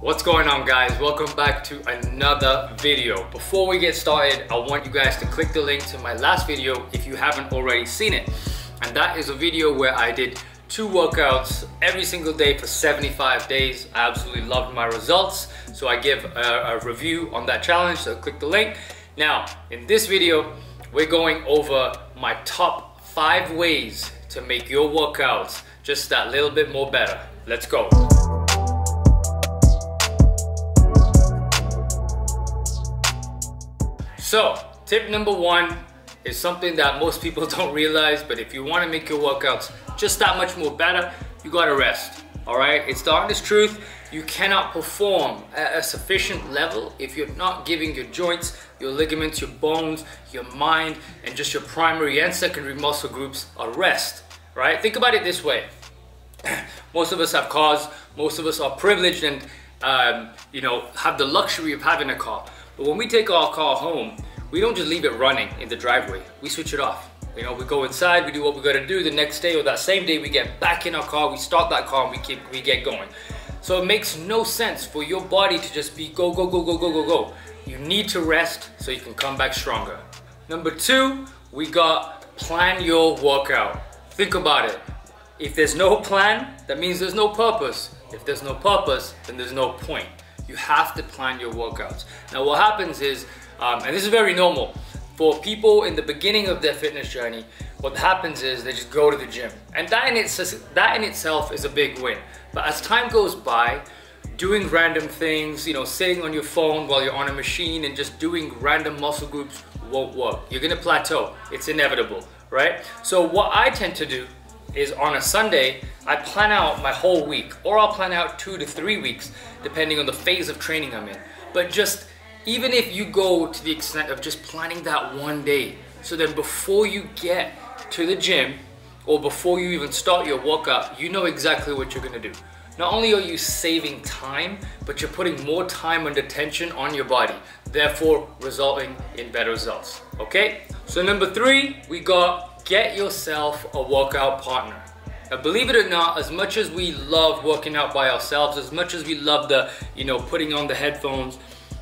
What's going on, guys? Welcome back to another video. Before we get started, I want you guys to click the link to my last video if you haven't already seen it, and that is a video where I did 2 workouts every single day for 75 days. I absolutely loved my results, so I give a review on that challenge, so click the link. Now in this video, we're going over my top 5 ways to make your workouts just that little bit more better. Let's go. So tip number 1 is something that most people don't realize, but if you want to make your workouts just that much more better, you gotta rest. All right, it's the honest truth. You cannot perform at a sufficient level if you're not giving your joints, your ligaments, your bones, your mind, and just your primary and secondary muscle groups a rest, right? Think about it this way. Most of us have cars, most of us are privileged and have the luxury of having a car. But when we take our car home, we don't just leave it running in the driveway. We switch it off. You know, we go inside, we do what we gotta do. The next day or that same day, we get back in our car, we start that car, and we get going. So it makes no sense for your body to just be go, go, go, go, go, go, go. You need to rest so you can come back stronger. Number 2, we got plan your workout. Think about it. If there's no plan, that means there's no purpose. If there's no purpose, then there's no point. You have to plan your workouts. Now what happens is, and this is very normal, for people in the beginning of their fitness journey, what happens is they just go to the gym. And that in itself is a big win. But as time goes by, doing random things, you know, sitting on your phone while you're on a machine and just doing random muscle groups won't work. You're gonna plateau, it's inevitable, right? So what I tend to do is on a Sunday, I plan out my whole week, or I'll plan out 2 to 3 weeks, depending on the phase of training I'm in. But just, even if you go to the extent of just planning that one day, so then before you get to the gym, or before you even start your workout, you know exactly what you're gonna do. Not only are you saving time, but you're putting more time under tension on your body, therefore resulting in better results, okay? So number 3, we got get yourself a workout partner. Now, believe it or not, as much as we love working out by ourselves, as much as we love the, you know, putting on the headphones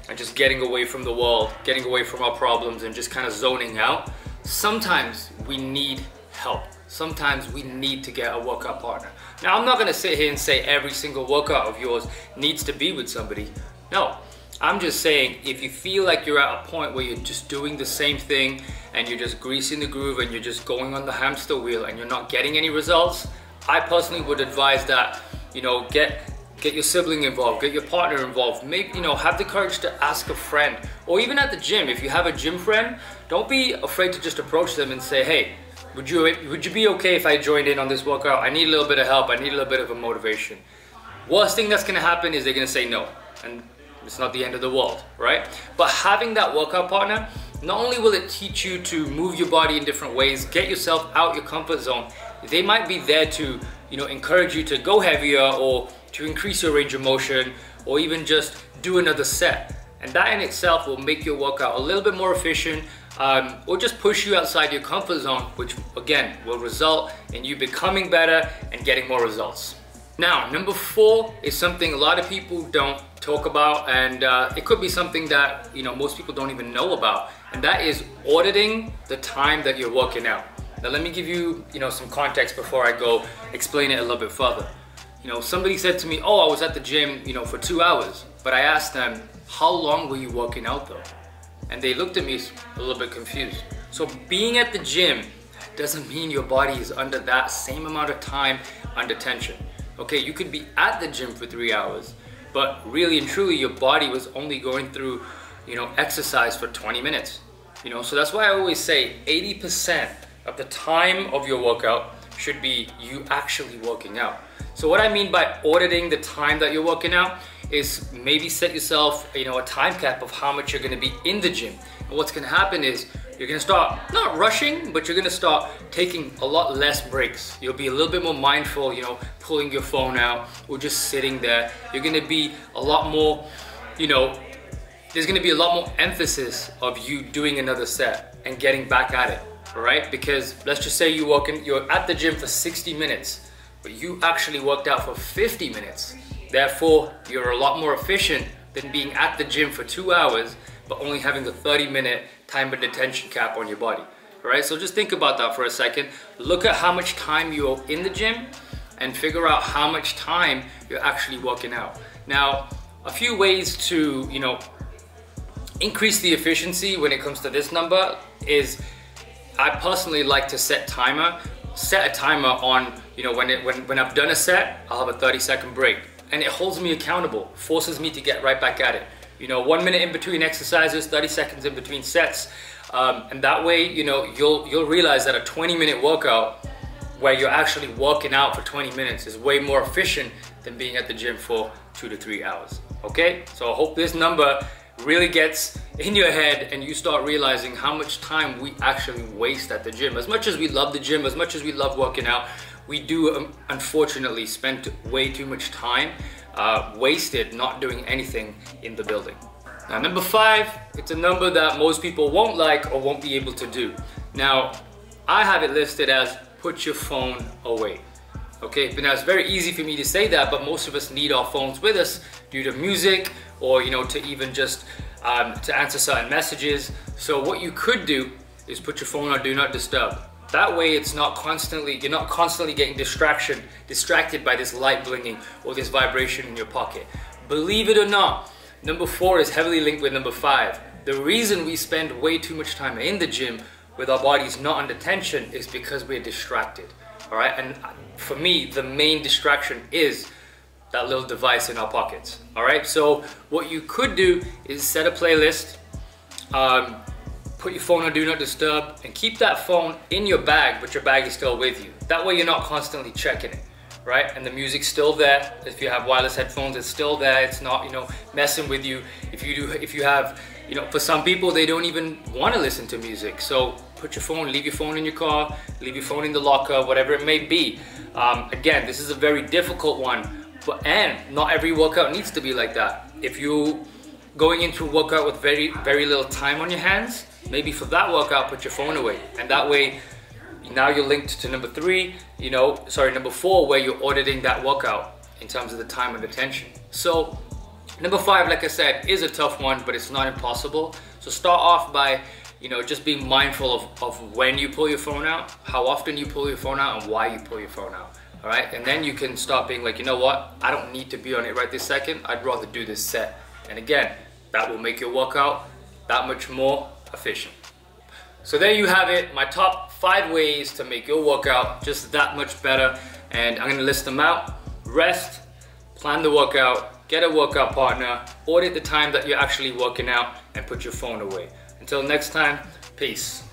and just getting away from the world, getting away from our problems and just kind of zoning out, sometimes we need help. Sometimes we need to get a workout partner. Now, I'm not gonna sit here and say every single workout of yours needs to be with somebody. No, I'm just saying if you feel like you're at a point where you're just doing the same thing and you're just greasing the groove and you're just going on the hamster wheel and you're not getting any results, I personally would advise that, you know, get your sibling involved, get your partner involved. Maybe, you know, have the courage to ask a friend, or even at the gym, if you have a gym friend, don't be afraid to just approach them and say, hey, would you be okay if I joined in on this workout? I need a little bit of help. I need a little bit of a motivation. Worst thing that's gonna happen is they're gonna say no. And it's not the end of the world, right? But having that workout partner, not only will it teach you to move your body in different ways, get yourself out your comfort zone, they might be there to, you know, encourage you to go heavier or to increase your range of motion or even just do another set. And that in itself will make your workout a little bit more efficient, or just push you outside your comfort zone, which again will result in you becoming better and getting more results. Now, number 4 is something a lot of people don't talk about, and it could be something that, you know, most people don't even know about, and that is auditing the time that you're working out. Now, let me give you, you know, some context before I go explain it a little bit further. You know, somebody said to me, oh, I was at the gym, you know, for 2 hours, but I asked them, how long were you working out though? And they looked at me a little bit confused. So being at the gym doesn't mean your body is under that same amount of time under tension. Okay, you could be at the gym for 3 hours, but really and truly your body was only going through, you know, exercise for 20 minutes. You know, so that's why I always say 80% of the time of your workout should be you actually working out. So what I mean by auditing the time that you're working out is maybe set yourself, you know, a time cap of how much you're gonna be in the gym. And what's gonna happen is you're gonna start not rushing, but you're gonna start taking a lot less breaks. You'll be a little bit more mindful, you know, pulling your phone out or just sitting there. You're gonna be a lot more, you know, there's gonna be a lot more emphasis of you doing another set and getting back at it, all right? Because let's just say you're at the gym for 60 minutes, but you actually worked out for 50 minutes. Therefore, you're a lot more efficient than being at the gym for 2 hours, but only having a 30-minute time of detention cap on your body. All right, so just think about that for a second. Look at how much time you're in the gym and figure out how much time you're actually working out. Now, a few ways to, increase the efficiency when it comes to this number is, I personally like to set a timer on, when I've done a set, I'll have a 30-second break. And it holds me accountable, forces me to get right back at it. 1 minute in between exercises, 30 seconds in between sets. And that way, you'll realize that a 20-minute workout where you're actually working out for 20 minutes is way more efficient than being at the gym for 2 to 3 hours, okay? So I hope this number really gets in your head and you start realizing how much time we actually waste at the gym. As much as we love the gym, as much as we love working out, we do unfortunately spend way too much time wasted not doing anything in the building. Now, number 5, it's a number that most people won't like or won't be able to do. Now, I have it listed as put your phone away. Okay, but now it's very easy for me to say that, but most of us need our phones with us due to music or, to even just to answer certain messages. So what you could do is put your phone on do not disturb. That way it's not constantly, you're not constantly getting distracted by this light blinging or this vibration in your pocket. Believe it or not, number 4 is heavily linked with number 5. The reason we spend way too much time in the gym with our bodies not under tension is because we're distracted. All right, and for me, the main distraction is that little device in our pockets. All right, so what you could do is set a playlist, put your phone on do not disturb, and keep that phone in your bag, but your bag is still with you. That way you're not constantly checking it, right? And the music's still there. If you have wireless headphones, it's still there. It's not, messing with you. If you have, for some people, they don't even want to listen to music. So put your phone, leave your phone in your car, leave your phone in the locker, whatever it may be. Again, this is a very difficult one, and not every workout needs to be like that. If you're going into a workout with very, very little time on your hands, maybe for that workout, put your phone away. And that way, now you're linked to number 3, number 4, where you're auditing that workout in terms of the time and attention. So number 5, like I said, is a tough one, but it's not impossible. So start off by, just being mindful of when you pull your phone out, how often you pull your phone out, and why you pull your phone out, all right? And then you can start being like, you know what? I don't need to be on it right this second. I'd rather do this set. And again, that will make your workout that much more efficient. So there you have it, my top 5 ways to make your workout just that much better. And I'm gonna list them out. Rest, plan the workout, get a workout partner, audit the time that you're actually working out, and put your phone away. Until next time, peace.